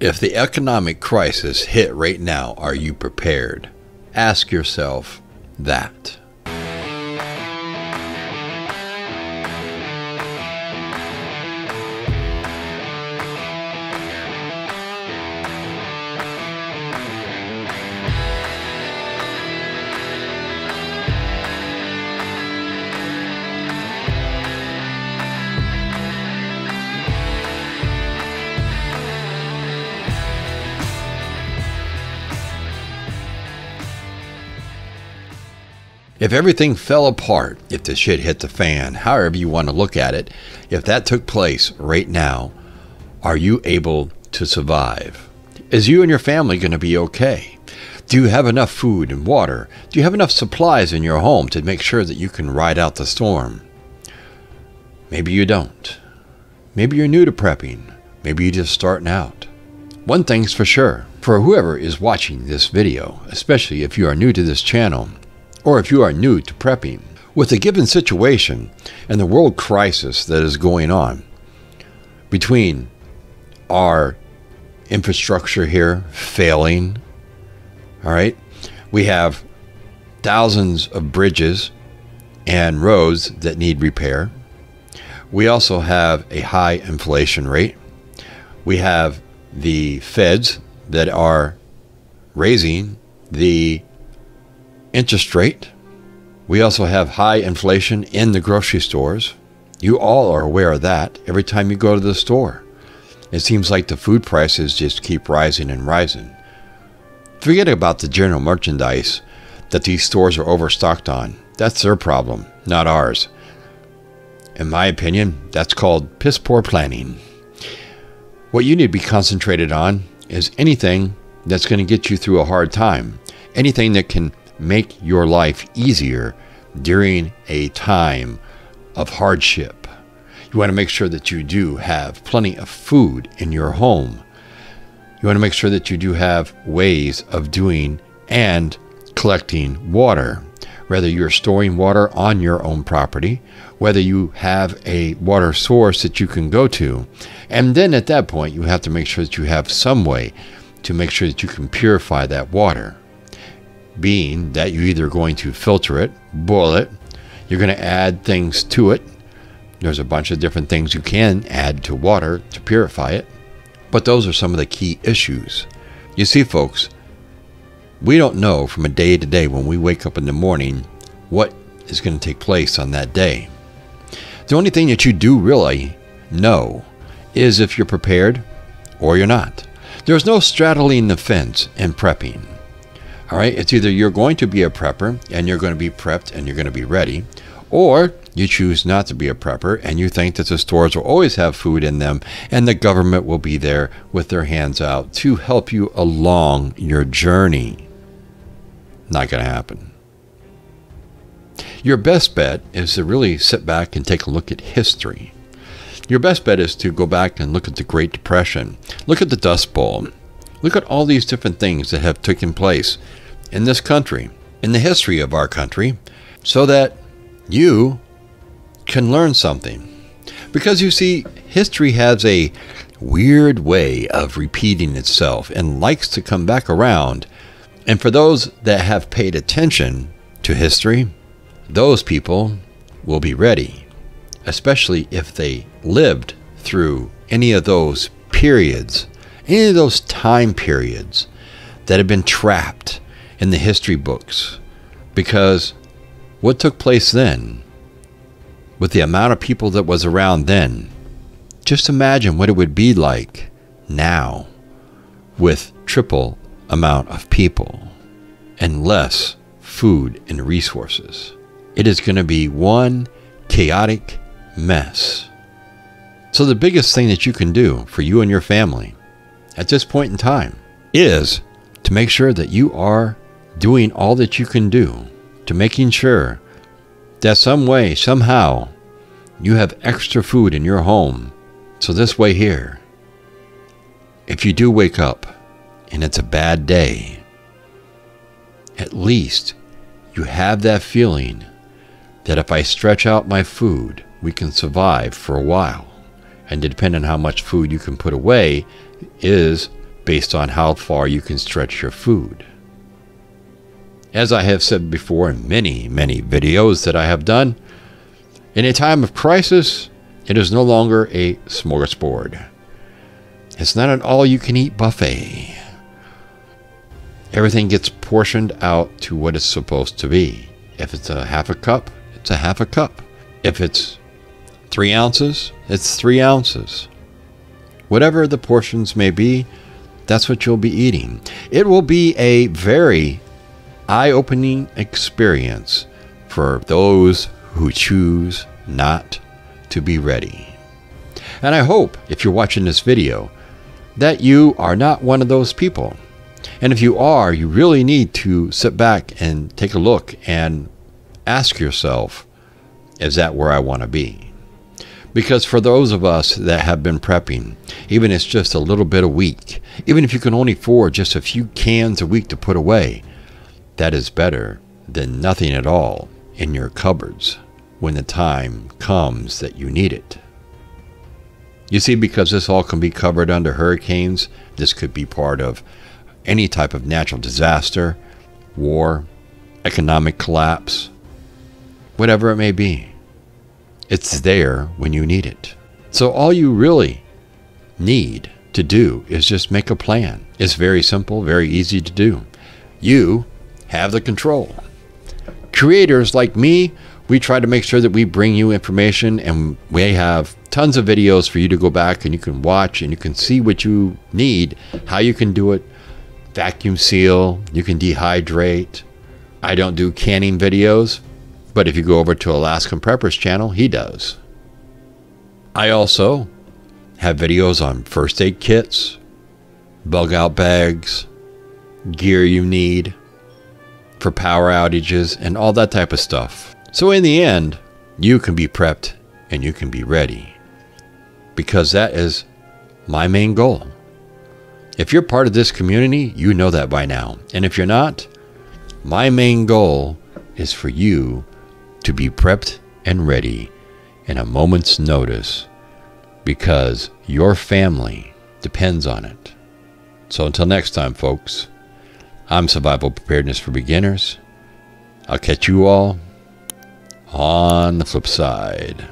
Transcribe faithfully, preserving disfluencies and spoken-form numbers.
If the economic crisis hit right now, are you prepared? Ask yourself that. If everything fell apart, if the shit hit the fan, however you want to look at it, if that took place right now, are you able to survive? Is you and your family going to be okay? Do you have enough food and water? Do you have enough supplies in your home to make sure that you can ride out the storm? Maybe you don't. Maybe you're new to prepping. Maybe you're just starting out. One thing's for sure, for whoever is watching this video, especially if you are new to this channel, or if you are new to prepping, with the given situation and the world crisis that is going on between our infrastructure here failing, all right, we have thousands of bridges and roads that need repair. We also have a high inflation rate. We have the feds that are raising the interest rate. We also have high inflation in the grocery stores. You all are aware of that. Every time you go to the store, it seems like the food prices just keep rising and rising. Forget about the general merchandise that these stores are overstocked on. That's their problem, not ours. In my opinion, that's called piss poor planning. What you need to be concentrated on is anything that's going to get you through a hard time, anything that can make your life easier during a time of hardship. You want to make sure that you do have plenty of food in your home. You want to make sure that you do have ways of doing and collecting water, whether you're storing water on your own property, whether you have a water source that you can go to. And then at that point, you have to make sure that you have some way to make sure that you can purify that water, being that you're either going to filter it, boil it, you're going to add things to it. There's a bunch of different things you can add to water to purify it. But those are some of the key issues. You see, folks, we don't know from a day to day when we wake up in the morning what is going to take place on that day. The only thing that you do really know is if you're prepared or you're not. There's no straddling the fence in prepping. All right, it's either you're going to be a prepper and you're going to be prepped and you're going to be ready, or you choose not to be a prepper and you think that the stores will always have food in them and the government will be there with their hands out to help you along your journey. Not going to happen. Your best bet is to really sit back and take a look at history. Your best bet is to go back and look at the Great Depression, look at the Dust Bowl, look at all these different things that have taken place in this country, in the history of our country, so that you can learn something. Because you see, history has a weird way of repeating itself and likes to come back around. And for those that have paid attention to history, those people will be ready, especially if they lived through any of those periods, any of those time periods that have been trapped in the history books. Because what took place then, with the amount of people that was around then, just imagine what it would be like now with triple amount of people and less food and resources. It is going to be one chaotic mess. So the biggest thing that you can do for you and your family at this point in time is to make sure that you are doing all that you can do to making sure that some way, somehow, you have extra food in your home. So this way here, if you do wake up and it's a bad day, at least you have that feeling that if I stretch out my food, we can survive for a while. And depending on how much food you can put away is based on how far you can stretch your food. As I have said before in many, many videos that I have done, in a time of crisis, it is no longer a smorgasbord. It's not an all-you-can-eat buffet. Everything gets portioned out to what it's supposed to be. If it's a half a cup, it's a half a cup. If it's three ounces, it's three ounces. Whatever the portions may be, that's what you'll be eating. It will be a very eye-opening experience for those who choose not to be ready. And I hope, if you're watching this video, that you are not one of those people. And if you are, you really need to sit back and take a look and ask yourself, is that where I want to be? Because for those of us that have been prepping, even if it's just a little bit a week, even if you can only afford just a few cans a week to put away, that is better than nothing at all in your cupboards when the time comes that you need it. You see, because this all can be covered under hurricanes, this could be part of any type of natural disaster, war, economic collapse, whatever it may be. It's there when you need it. So all you really need to do is just make a plan. It's very simple, very easy to do. You have the control. Creators like me, we try to make sure that we bring you information, and we have tons of videos for you to go back and you can watch and you can see what you need, how you can do it. Vacuum seal, you can dehydrate. I don't do canning videos, but if you go over to Alaskan Prepper's channel, he does. I also have videos on first aid kits, bug out bags, gear you need for power outages, and all that type of stuff. So in the end, you can be prepped and you can be ready, because that is my main goal. If you're part of this community, you know that by now. And if you're not, my main goal is for you to be prepped and ready in a moment's notice, because your family depends on it. So until next time, folks, I'm Survival Preparedness for Beginners. I'll catch you all on the flip side.